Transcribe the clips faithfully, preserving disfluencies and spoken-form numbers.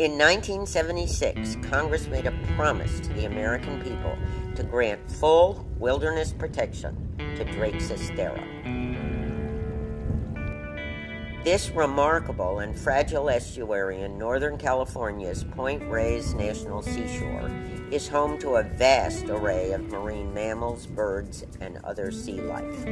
In nineteen seventy-six, Congress made a promise to the American people to grant full wilderness protection to Drakes Estero. This remarkable and fragile estuary in Northern California's Point Reyes National Seashore is home to a vast array of marine mammals, birds, and other sea life.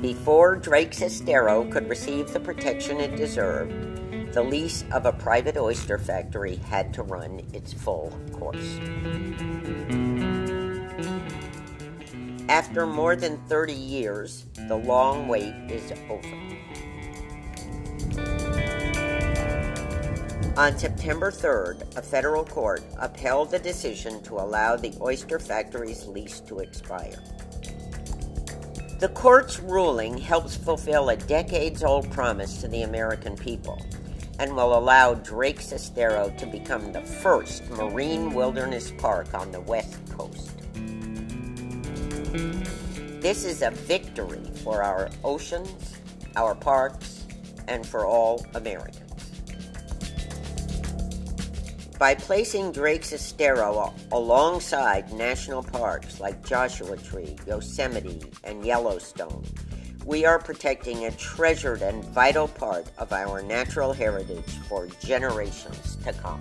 Before Drakes Estero could receive the protection it deserved, the lease of a private oyster factory had to run its full course. After more than thirty years, the long wait is over. On September third, a federal court upheld the decision to allow the oyster factory's lease to expire. The court's ruling helps fulfill a decades-old promise to the American people and will allow Drakes Estero to become the first marine wilderness park on the West Coast. This is a victory for our oceans, our parks, and for all Americans. By placing Drakes Estero alongside national parks like Joshua Tree, Yosemite, and Yellowstone, we are protecting a treasured and vital part of our natural heritage for generations to come.